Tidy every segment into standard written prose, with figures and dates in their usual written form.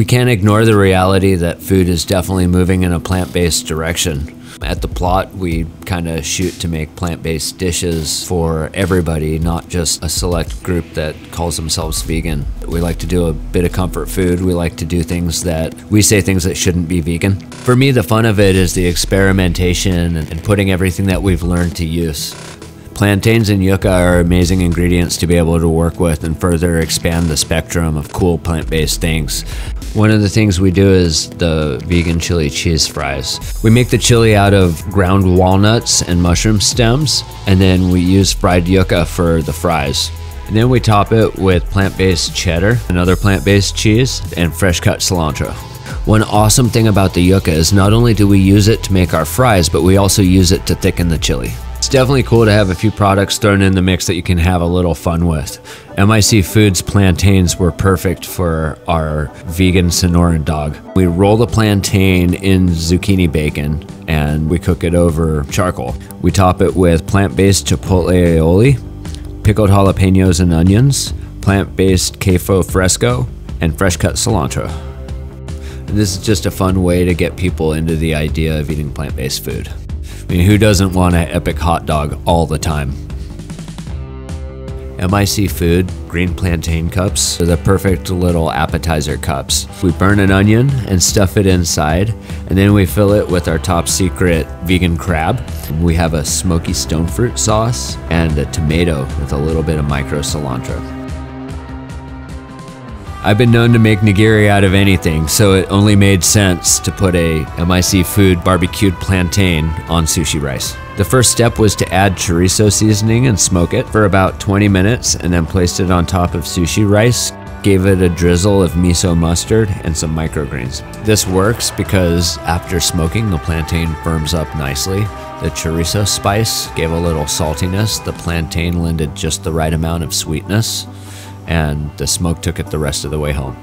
We can't ignore the reality that food is definitely moving in a plant-based direction. At The Plot, we kind of shoot to make plant-based dishes for everybody, not just a select group that calls themselves vegan. We like to do a bit of comfort food. We like to do things that we say things that shouldn't be vegan. For me, the fun of it is the experimentation and putting everything that we've learned to use. Plantains and yuca are amazing ingredients to be able to work with and further expand the spectrum of cool plant-based things. One of the things we do is the vegan chili cheese fries. We make the chili out of ground walnuts and mushroom stems, and then we use fried yuca for the fries. And then we top it with plant-based cheddar, another plant-based cheese, and fresh cut cilantro. One awesome thing about the yuca is not only do we use it to make our fries, but we also use it to thicken the chili. It's definitely cool to have a few products thrown in the mix that you can have a little fun with. MIC Foods plantains were perfect for our vegan Sonoran dog. We roll the plantain in zucchini bacon and we cook it over charcoal. We top it with plant-based chipotle aioli, pickled jalapenos and onions, plant-based queso fresco, and fresh cut cilantro. And this is just a fun way to get people into the idea of eating plant-based food. I mean, who doesn't want an epic hot dog all the time? MIC Food green plantain cups are the perfect little appetizer cups. We burn an onion and stuff it inside, and then we fill it with our top secret vegan crab. We have a smoky stone fruit sauce and a tomato with a little bit of micro cilantro. I've been known to make nigiri out of anything, so it only made sense to put a MIC Food barbecued plantain on sushi rice. The first step was to add chorizo seasoning and smoke it for about 20 minutes, and then placed it on top of sushi rice, gave it a drizzle of miso mustard and some microgreens. This works because after smoking, the plantain firms up nicely. The chorizo spice gave a little saltiness, the plantain lended just the right amount of sweetness, and the smoke took it the rest of the way home.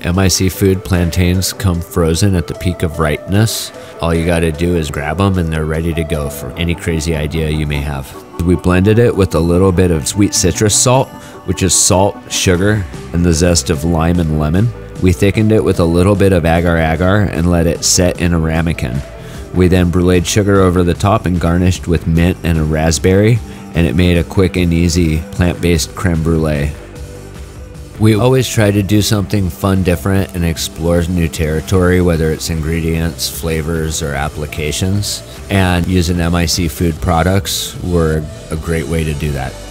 MIC Food plantains come frozen at the peak of ripeness. All you gotta do is grab them and they're ready to go for any crazy idea you may have. We blended it with a little bit of sweet citrus salt, which is salt, sugar, and the zest of lime and lemon. We thickened it with a little bit of agar-agar and let it set in a ramekin. We then bruleed sugar over the top and garnished with mint and a raspberry, and it made a quick and easy plant-based crème brûlée. We always try to do something fun, different, and explore new territory, whether it's ingredients, flavors, or applications. And using MIC Food products were a great way to do that.